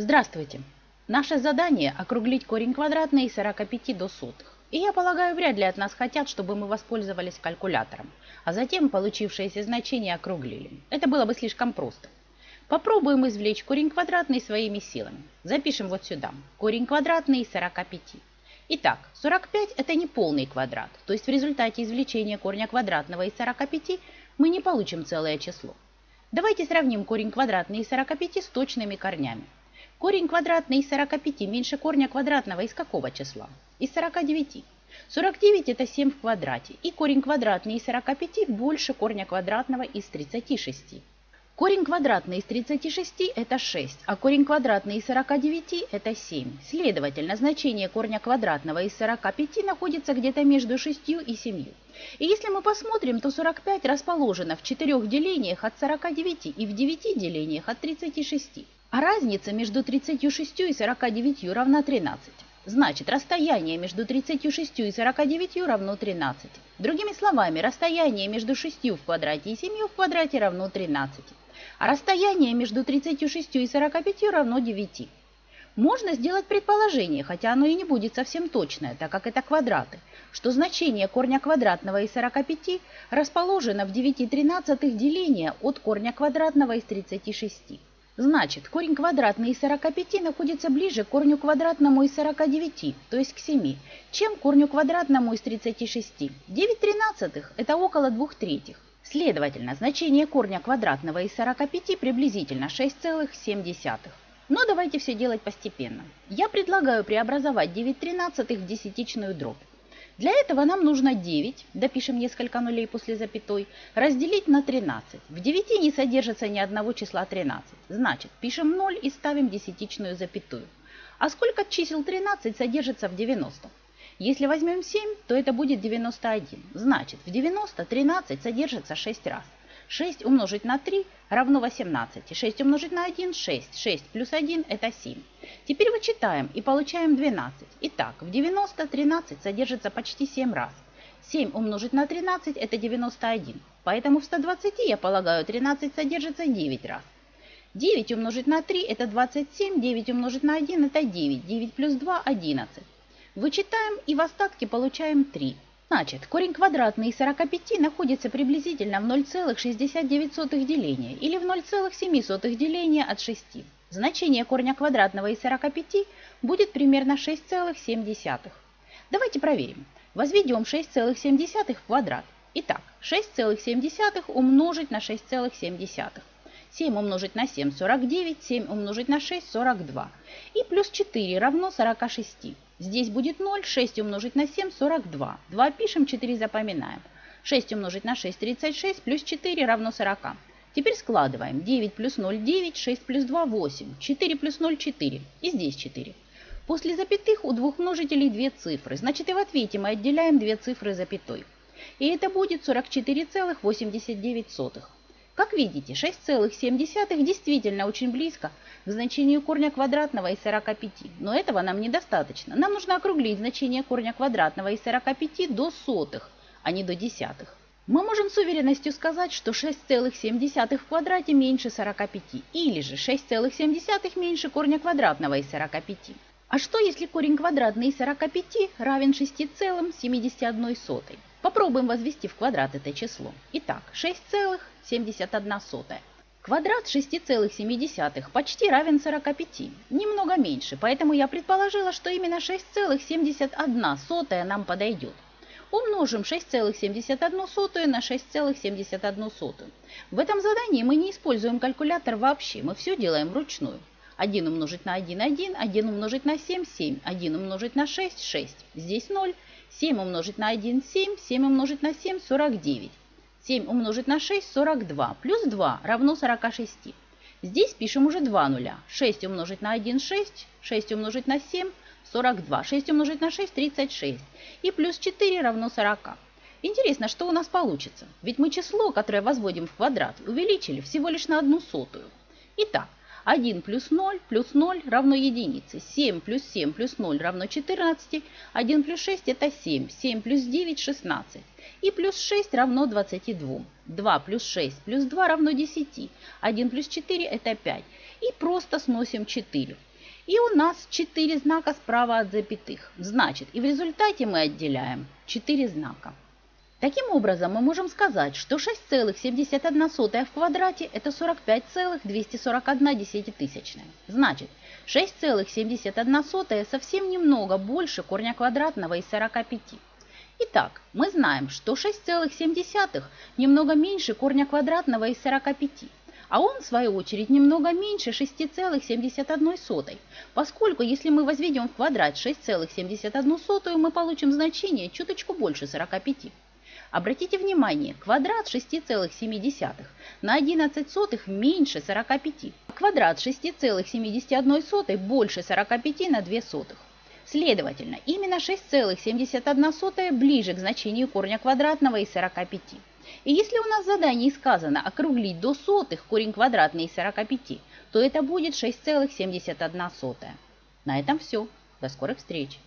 Здравствуйте! Наше задание – округлить корень квадратный из 45 до сотых. И я полагаю, вряд ли от нас хотят, чтобы мы воспользовались калькулятором, а затем получившееся значение округлили. Это было бы слишком просто. Попробуем извлечь корень квадратный своими силами. Запишем вот сюда. Корень квадратный из 45. Итак, 45 – это не полный квадрат, то есть в результате извлечения корня квадратного из 45 мы не получим целое число. Давайте сравним корень квадратный из 45 с точными корнями. Корень квадратный из 45 меньше корня квадратного из какого числа? Из 49. 49 это 7 в квадрате. И корень квадратный из 45 больше корня квадратного из 36. Корень квадратный из 36 это 6, а корень квадратный из 49 это 7. Следовательно, значение корня квадратного из 45 находится где-то между 6 и 7. И если мы посмотрим, то 45 расположено в 4 делениях от 49 и в 9 делениях от 36. А разница между 36 и 49 равна 13. Значит, расстояние между 36 и 49 равно 13. Другими словами, расстояние между 6 в квадрате и 7 в квадрате равно 13. А расстояние между 36 и 45 равно 9. Можно сделать предположение, хотя оно и не будет совсем точное, так как это квадраты, что значение корня квадратного из 45 расположено в 9/13 деления от корня квадратного из 36. Значит, корень квадратный из 45 находится ближе к корню квадратному из 49, то есть к 7, чем к корню квадратному из 36. 9/13 – это около 2/3. Следовательно, значение корня квадратного из 45 приблизительно 6,7. Но давайте все делать постепенно. Я предлагаю преобразовать 9/13 в десятичную дробь. Для этого нам нужно 9, допишем несколько нулей после запятой, разделить на 13. В 9 не содержится ни одного числа 13. Значит, пишем 0 и ставим десятичную запятую. А сколько чисел 13 содержится в 90? Если возьмем 7, то это будет 91. Значит, в 90 13 содержится 6 раз. 6 умножить на 3 равно 18. 6 умножить на 1 – 6. 6 плюс 1 – это 7. Теперь вычитаем и получаем 12. Итак, в 90 13 содержится почти 7 раз. 7 умножить на 13 – это 91. Поэтому в 120, я полагаю, 13 содержится 9 раз. 9 умножить на 3 – это 27. 9 умножить на 1 – это 9. 9 плюс 2 – 11. Вычитаем и в остатке получаем 3. Значит, корень квадратный из 45 находится приблизительно в 0,69 деления или в 0,07 деления от 6. Значение корня квадратного из 45 будет примерно 6,7. Давайте проверим. Возведем 6,7 в квадрат. Итак, 6,7 умножить на 6,7. 7 умножить на 7 – 49, 7 умножить на 6 – 42. И плюс 4 равно 46. Здесь будет 0, 6 умножить на 7 – 42. 2 пишем, 4 запоминаем. 6 умножить на 6 – 36, плюс 4 равно 40. Теперь складываем. 9 плюс 0 – 9, 6 плюс 2 – 8, 4 плюс 0 – 4. И здесь 4. После запятых у двух множителей 2 цифры, значит и в ответе мы отделяем 2 цифры запятой. И это будет 44,89. Как видите, 6,7 действительно очень близко к значению корня квадратного из 45, но этого нам недостаточно. Нам нужно округлить значение корня квадратного из 45 до сотых, а не до десятых. Мы можем с уверенностью сказать, что 6,7 в квадрате меньше 45, или же 6,7 меньше корня квадратного из 45. А что, если корень квадратный из 45 равен 6,71? Попробуем возвести в квадрат это число. Итак, 6,71. Квадрат 6,7 почти равен 45, немного меньше, поэтому я предположила, что именно 6,71 нам подойдет. Умножим 6,71 на 6,71. В этом задании мы не используем калькулятор вообще, мы все делаем вручную. 1 умножить на 1 – 1, 1 умножить на 7 – 7, 1 умножить на 6 – 6, здесь 0. 7 умножить на 1 – 7, 7 умножить на 7 – 49. 7 умножить на 6 – 42, плюс 2 равно 46. Здесь пишем уже 2 нуля. 6 умножить на 1 – 6, 6 умножить на 7 – 42, 6 умножить на 6 – 36. И плюс 4 равно 40. Интересно, что у нас получится, ведь мы число, которое возводим в квадрат, увеличили всего лишь на 1 сотую. Итак, 1 плюс 0 равно единице. 7 плюс 0 равно 14. 1 плюс 6 это 7. 7 плюс 9 16. И плюс 6 равно 22. 2 плюс 6 плюс 2 равно 10. 1 плюс 4 это 5. И просто сносим 4. И у нас 4 знака справа от запятых. Значит, и в результате мы отделяем 4 знака. Таким образом, мы можем сказать, что 6,71 в квадрате – это 45,241. Значит, 6,71 совсем немного больше корня квадратного из 45. Итак, мы знаем, что 6,7 немного меньше корня квадратного из 45, а он, в свою очередь, немного меньше 6,71, поскольку, если мы возведем в квадрат 6,71, мы получим значение чуточку больше 45. Обратите внимание, квадрат 6,7 на 11 сотых меньше 45, а квадрат 6,71 больше 45 на 2 сотых. Следовательно, именно 6,71 ближе к значению корня квадратного из 45. И если у нас в задании сказано округлить до сотых корень квадратный из 45, то это будет 6,71. На этом все. До скорых встреч!